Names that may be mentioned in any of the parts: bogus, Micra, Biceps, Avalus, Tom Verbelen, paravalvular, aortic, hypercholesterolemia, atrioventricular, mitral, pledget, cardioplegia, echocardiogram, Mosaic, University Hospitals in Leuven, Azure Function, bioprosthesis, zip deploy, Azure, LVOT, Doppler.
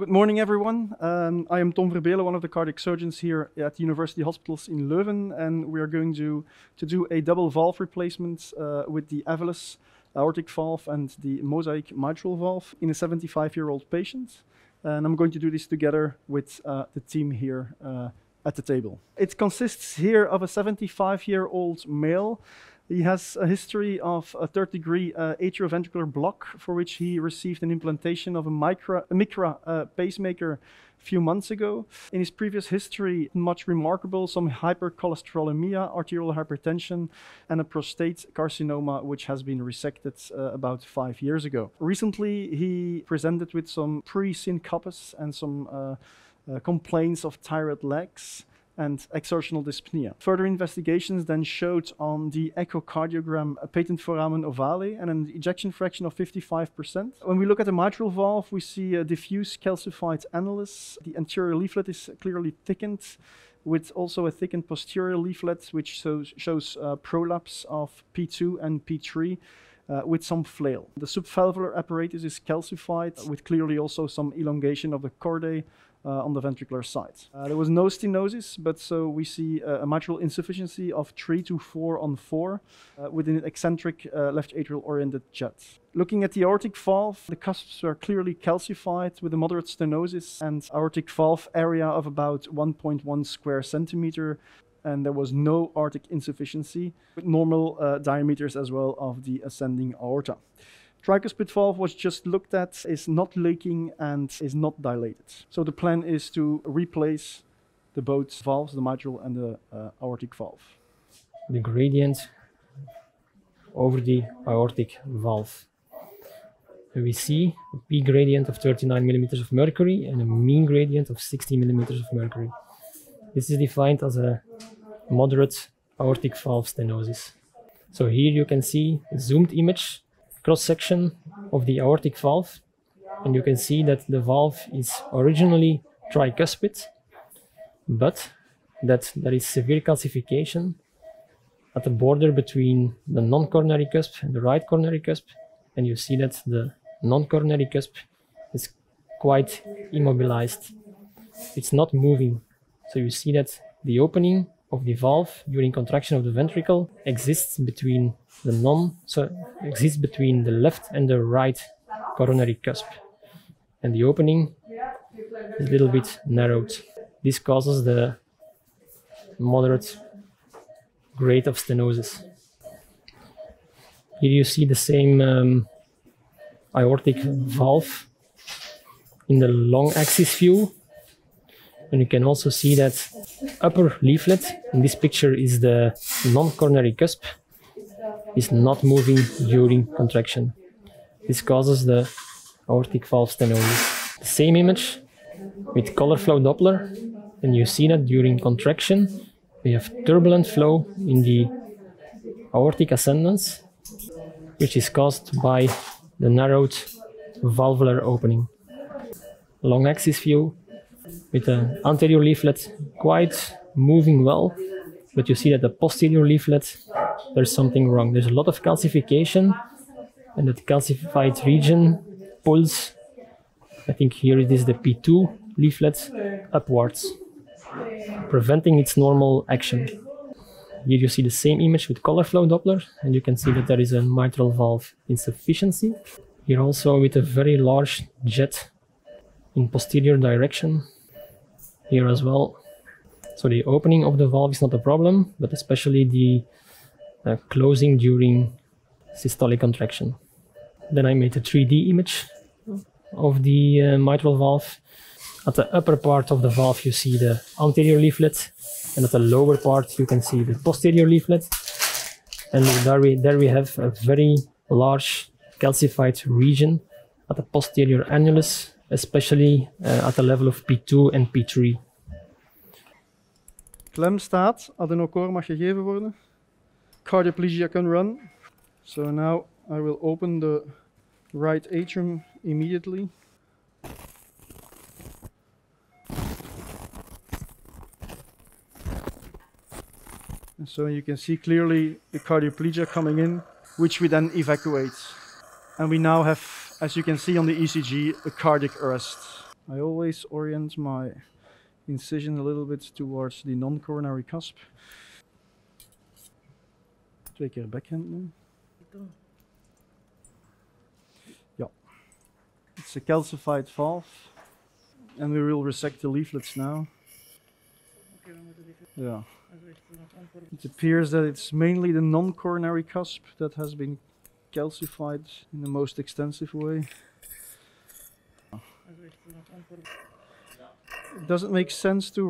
Good morning, everyone. I am Tom Verbelen, one of the cardiac surgeons here at University Hospitals in Leuven, and we are going to do a double valve replacement with the Avalus aortic valve and the Mosaic mitral valve in a 75-year-old patient. And I'm going to do this together with the team here at the table. It consists here of a 75-year-old male. He has a history of a third-degree atrioventricular block, for which he received an implantation of a Micra pacemaker a few months ago. In his previous history, much remarkable, some hypercholesterolemia, arterial hypertension, and a prostate carcinoma, which has been resected about 5 years ago. Recently, he presented with some pre-syncopus and some complaints of tired legs and exertional dyspnea. Further investigations then showed on the echocardiogram a patent foramen ovale and an ejection fraction of 55%. When we look at the mitral valve, we see a diffuse calcified annulus. The anterior leaflet is clearly thickened, with also a thickened posterior leaflet, which shows prolapse of P2 and P3. With some flail. The subvalvular apparatus is calcified, with clearly also some elongation of the chordae on the ventricular side. There was no stenosis, but so we see a mitral insufficiency of 3 to 4 on 4 with an eccentric left atrial oriented jet. Looking at the aortic valve, the cusps are clearly calcified with a moderate stenosis and aortic valve area of about 1.1 square centimeter. And there was no aortic insufficiency, with normal diameters as well of the ascending aorta. Tricuspid valve was just looked at, is not leaking and is not dilated. So the plan is to replace the both valves, the mitral and the aortic valve. The gradient over the aortic valve. We see a P gradient of 39 millimeters of mercury and a mean gradient of 60 millimeters of mercury. This is defined as a moderate aortic valve stenosis. So here you can see a zoomed image, cross-section of the aortic valve, and you can see that the valve is originally tricuspid, but that there is severe calcification at the border between the non-coronary cusp and the right coronary cusp, and you see that the non-coronary cusp is quite immobilized. It's not moving. So you see that the opening of the valve during contraction of the ventricle exists between the left and the right coronary cusp, and the opening is a little bit narrowed. This causes the moderate grade of stenosis. Here you see the same aortic valve in the long axis view. And you can also see that upper leaflet, in this picture is the non-coronary cusp, is not moving during contraction. This causes the aortic valve stenosis. The same image with color flow Doppler, and you see that during contraction we have turbulent flow in the aortic ascendens, which is caused by the narrowed valvular opening. Long axis view, with the anterior leaflet quite moving well, but you see that the posterior leaflet, there's something wrong. There's a lot of calcification, and that calcified region pulls, I think here it is the P2 leaflet, upwards, preventing its normal action. Here you see the same image with color flow Doppler, and you can see that there is a mitral valve insufficiency. Here also with a very large jet in posterior direction. Here as well. So the opening of the valve is not a problem, but especially the closing during systolic contraction. Then I made a 3D image of the mitral valve. At the upper part of the valve you see the anterior leaflet, and at the lower part you can see the posterior leaflet. And there we have a very large calcified region at the posterior annulus, especially at the level of P2 and P3. Klem staat, adenochore mag gegeven worden. Cardioplegia can run. So now I will open the right atrium immediately. And so you can see clearly the cardioplegia coming in, which we then evacuate. And we now have, as you can see on the ECG, a cardiac arrest. I always orient my incision a little bit towards the non-coronary cusp. 2 keer backhand nu. Ja. It's a calcified valve. And we will resect the leaflets now. Yeah. It appears that it's mainly the non-coronary cusp that has been calcified in the most extensive way. It doesn't make sense to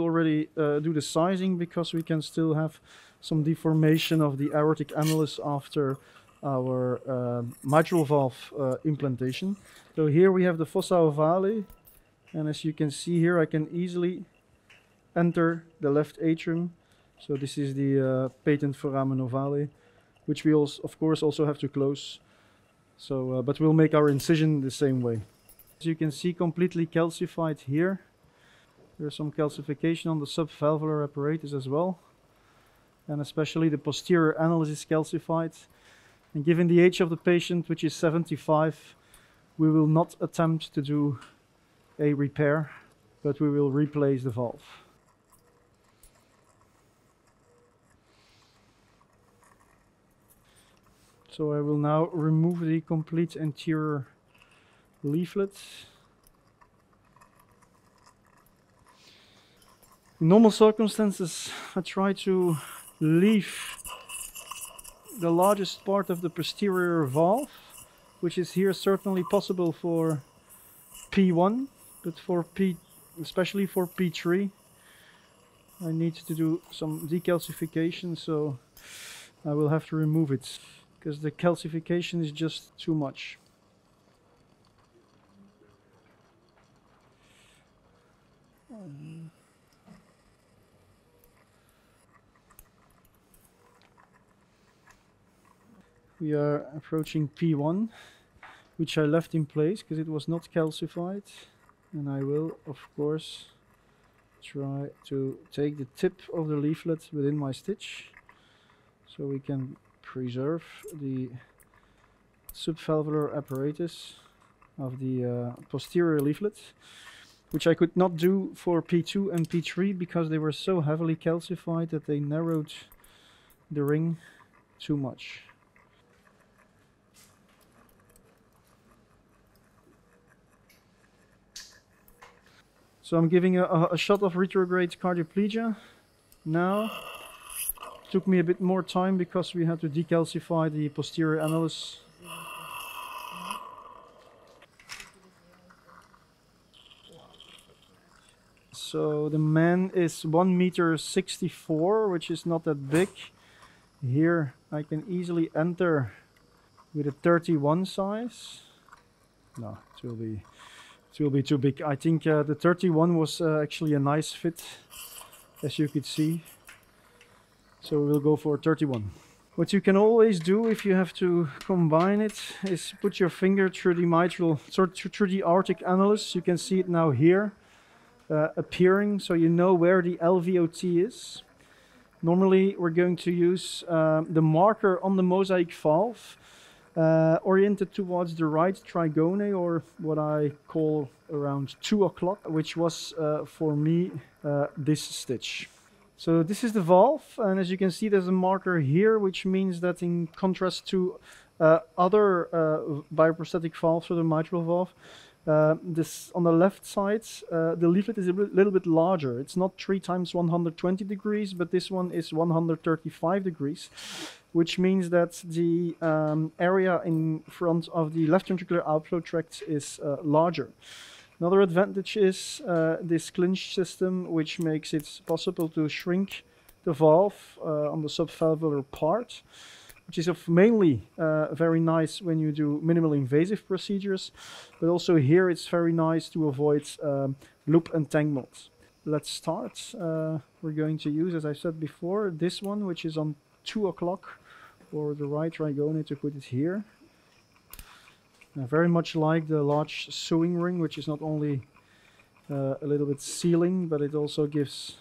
already do the sizing, because we can still have some deformation of the aortic annulus after our mitral valve implantation. So here we have the fossa ovale, and as you can see here, I can easily enter the left atrium. So this is the patent foramen ovale, which we also, of course, also have to close. So, but we'll make our incision the same way. As you can see, completely calcified here. There's some calcification on the subvalvular apparatus as well. And especially the posterior annulus is calcified. And given the age of the patient, which is 75, we will not attempt to do a repair, but we will replace the valve. So I will now remove the complete anterior leaflet. In normal circumstances, I try to leave the largest part of the posterior valve, which is here certainly possible for P1, but for especially for P3, I need to do some decalcification, so I will have to remove it because the calcification is just too much. We are approaching P1, which I left in place because it was not calcified. And I will, of course, try to take the tip of the leaflet within my stitch, so we can preserve the subvalvular apparatus of the posterior leaflet, which I could not do for P2 and P3 because they were so heavily calcified that they narrowed the ring too much. So I'm giving a shot of retrograde cardioplegia now. Took me a bit more time because we had to decalcify the posterior annulus. So the man is 1.64 meters, which is not that big. Here I can easily enter with a 31 size. No, it will be too big. I think the 31 was actually a nice fit, as you could see. So we'll go for 31. What you can always do if you have to combine it is put your finger through the mitral, through the aortic annulus. You can see it now here appearing, so you know where the LVOT is. Normally we're going to use the marker on the mosaic valve, oriented towards the right trigone, or what I call around 2 o'clock, which was for me this stitch. So this is the valve, and as you can see, there's a marker here, which means that in contrast to other bioprosthetic valves or the mitral valve, this on the left side, the leaflet is a little bit larger. It's not 3 times 120 degrees, but this one is 135 degrees. Which means that the area in front of the left ventricular outflow tract is larger. Another advantage is this clinch system, which makes it possible to shrink the valve on the subvalvular part, which is of mainly very nice when you do minimally invasive procedures, but also here it's very nice to avoid loop entanglements. Let's start. We're going to use, as I said before, this one, which is on 2 o'clock, or the right trigone to put it here. I very much like the large sewing ring, which is not only a little bit sealing, but it also gives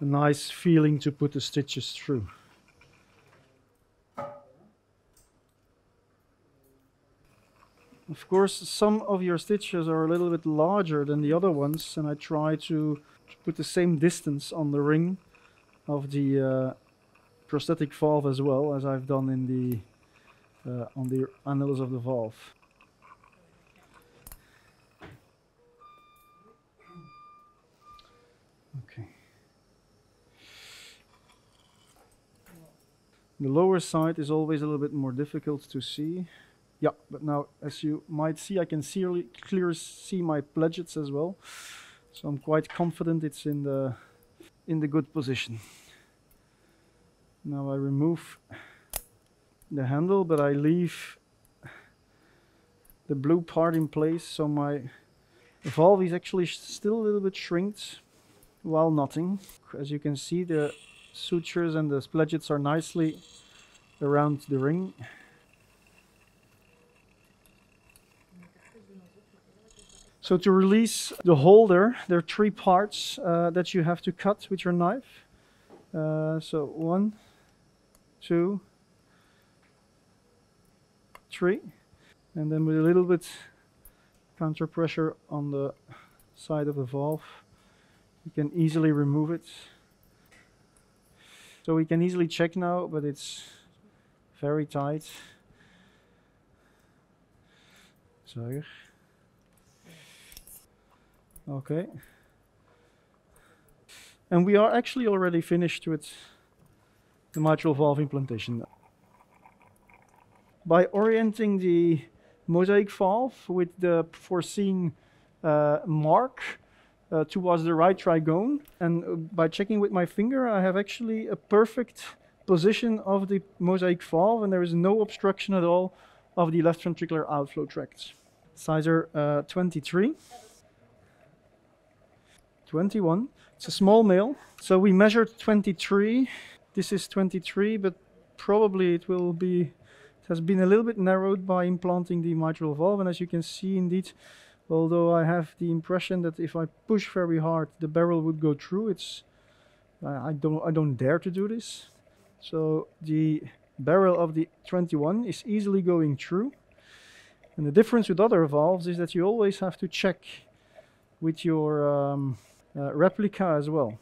a nice feeling to put the stitches through. Of course, some of your stitches are a little bit larger than the other ones, and I try to put the same distance on the ring of the prosthetic valve as well, as I've done in the on the annulus of the valve. Okay. The lower side is always a little bit more difficult to see. Yeah, but now, as you might see, I can clearly see my pledgets as well. So I'm quite confident it's in the good position. Now I remove the handle, but I leave the blue part in place, so my valve is actually still a little bit shrinked while knotting. As you can see, the sutures and the pledgets are nicely around the ring. So to release the holder, there are three parts that you have to cut with your knife. So 1, 2, 3, and then with a little bit counter pressure on the side of the valve, you can easily remove it. So we can easily check now, but it's very tight. So. Okay, and we are actually already finished with the mitral valve implantation. By orienting the mosaic valve with the foreseen mark towards the right trigone, and by checking with my finger, I have actually a perfect position of the mosaic valve, and there is no obstruction at all of the left ventricular outflow tract. Sizer 23. 21. It's a small male. So we measured 23. This is 23, but probably it will be, it has been a little bit narrowed by implanting the mitral valve. And as you can see, indeed, although I have the impression that if I push very hard, the barrel would go through. It's I don't dare to do this. So the barrel of the 21 is easily going through. And the difference with other valves is that you always have to check with your replica as well.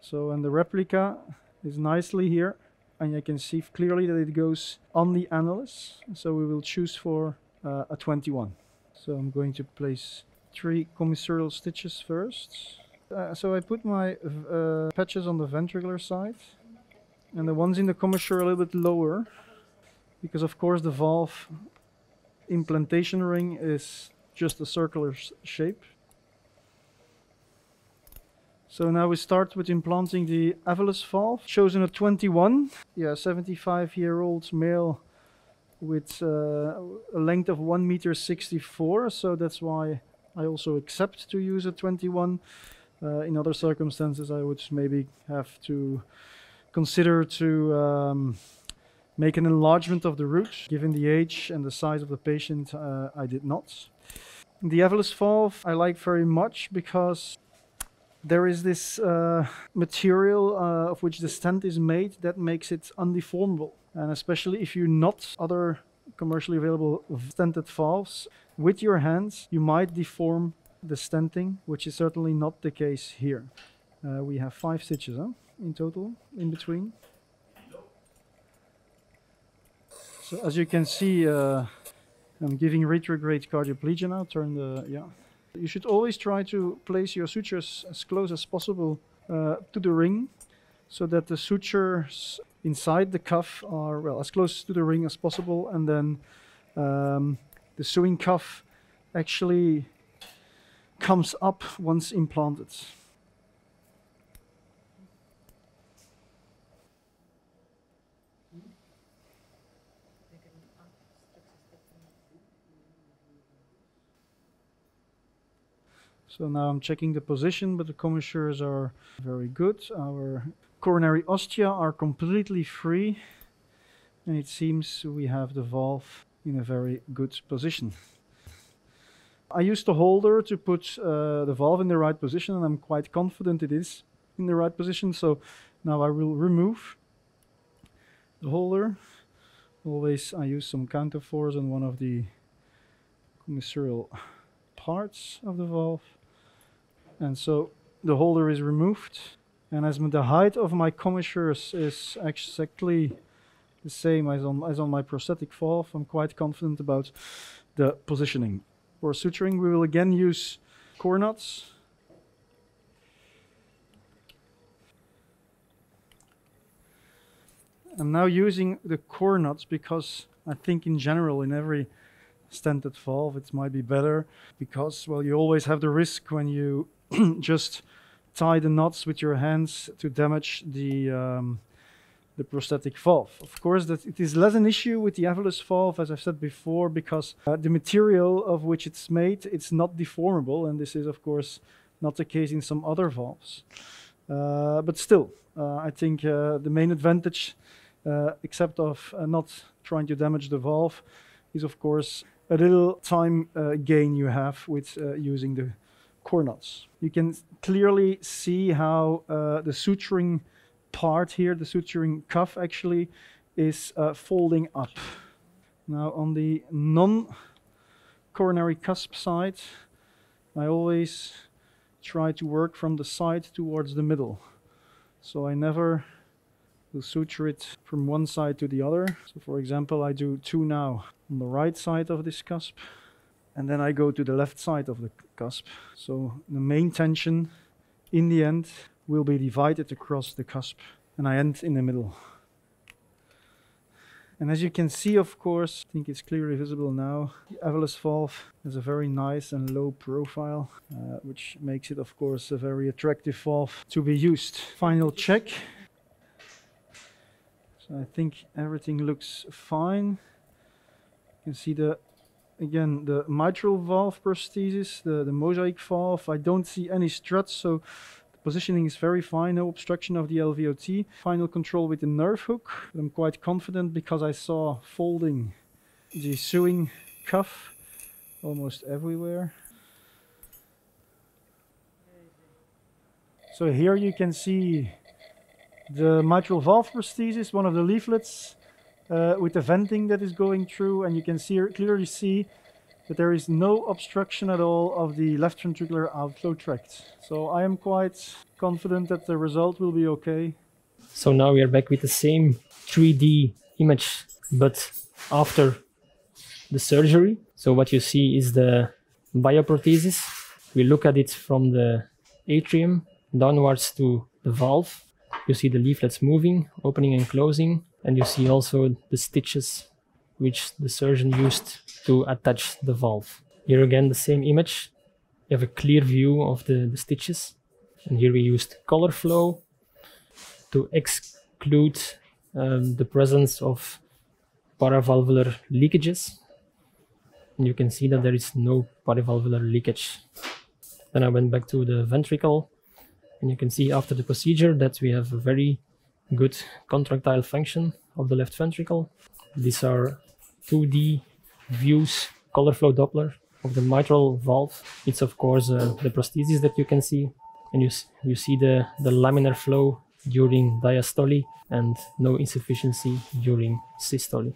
So, and the replica is nicely here, and you can see clearly that it goes on the annulus. So we will choose for a 21. So I'm going to place 3 commissurial stitches first. So I put my patches on the ventricular side, and the ones in the commissure are a little bit lower, because of course the valve implantation ring is just a circular shape. So now we start with implanting the Avalus valve, chosen at 21. Yeah, 75-year-old male with a length of 1.64 meters. So that's why I also accept to use a 21. In other circumstances, I would maybe have to consider to make an enlargement of the root. Given the age and the size of the patient, I did not. The Avalus valve I like very much because there is this material of which the stent is made that makes it undeformable. And especially if you knot other commercially available stented valves with your hands, you might deform the stenting, which is certainly not the case here. We have 5 stitches in total in between. So as you can see, I'm giving retrograde cardioplegia now. Turn the, yeah. You should always try to place your sutures as close as possible to the ring, so that the sutures inside the cuff are, well, as close to the ring as possible, and then the sewing cuff actually comes up once implanted. So now I'm checking the position, but the commissures are very good. Our coronary ostia are completely free, and it seems we have the valve in a very good position. I used the holder to put the valve in the right position, and I'm quite confident it is in the right position. So now I will remove the holder. Always I use some counterforce on one of the material parts of the valve. And so the holder is removed. And as the height of my commissures is exactly the same as on my prosthetic valve, I'm quite confident about the positioning. For suturing, we will again use core nuts. I'm now using the core nuts because I think in general in every stented valve it might be better because, well, you always have the risk when you just tie the knots with your hands to damage the prosthetic valve. Of course, that it is less an issue with the Avalus valve, as I've said before, because the material of which it's made, it's not deformable, and this is of course not the case in some other valves. But still, I think the main advantage, except of not trying to damage the valve, is of course a little time gain you have with using the core knots. You can clearly see how the suturing part here, the suturing cuff actually, is folding up. Now on the non-coronary cusp side, I always try to work from the side towards the middle. So I never will suture it from one side to the other. So for example, I do two now on the right side of this cusp, and then I go to the left side of the cusp. So the main tension in the end will be divided across the cusp, and I end in the middle. And as you can see, of course, I think it's clearly visible now, the Avalus valve has a very nice and low profile, which makes it, of course, a very attractive valve to be used. Final check. So I think everything looks fine. You can see the, again, the mitral valve prosthesis, the mosaic valve. I don't see any struts, so positioning is very fine, no obstruction of the LVOT. Final control with the nerve hook. I'm quite confident because I saw folding the sewing cuff almost everywhere. So here you can see the mitral valve prosthesis, one of the leaflets with the venting that is going through, and you can see, clearly see that there is no obstruction at all of the left ventricular outflow tract. So I am quite confident that the result will be okay. So now we are back with the same 3D image, but after the surgery. So what you see is the bioprosthesis. We look at it from the atrium downwards to the valve. You see the leaflets moving, opening and closing, and you see also the stitches which the surgeon used to attach the valve. Here again the same image. You have a clear view of the stitches. And here we used color flow to exclude the presence of paravalvular leakages. And you can see that there is no paravalvular leakage. Then I went back to the ventricle. And you can see after the procedure that we have a very good contractile function of the left ventricle. These are 2D views, color flow Doppler of the mitral valve. It's of course the prosthesis that you can see, and you see the laminar flow during diastole and no insufficiency during systole.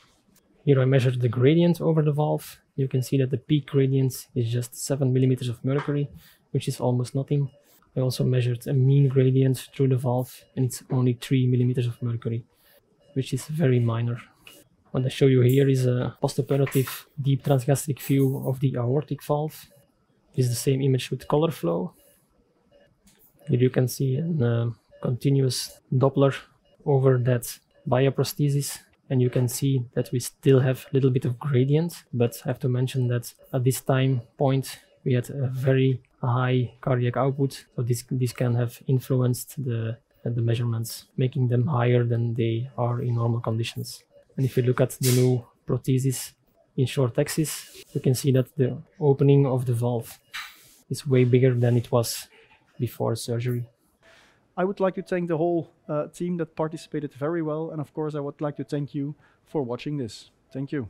Here I measured the gradient over the valve. You can see that the peak gradient is just 7 millimeters of mercury, which is almost nothing. I also measured a mean gradient through the valve, and it's only 3 millimeters of mercury, which is very minor. What I show you here is a postoperative deep transgastric view of the aortic valve. It's the same image with color flow. Here you can see a continuous Doppler over that bioprosthesis, and you can see that we still have a little bit of gradient, but I have to mention that at this time point we had a very high cardiac output, so this can have influenced the measurements, making them higher than they are in normal conditions. And if you look at the new prosthesis in short axis, you can see that the opening of the valve is way bigger than it was before surgery. I would like to thank the whole team that participated very well. And of course, I would like to thank you for watching this. Thank you.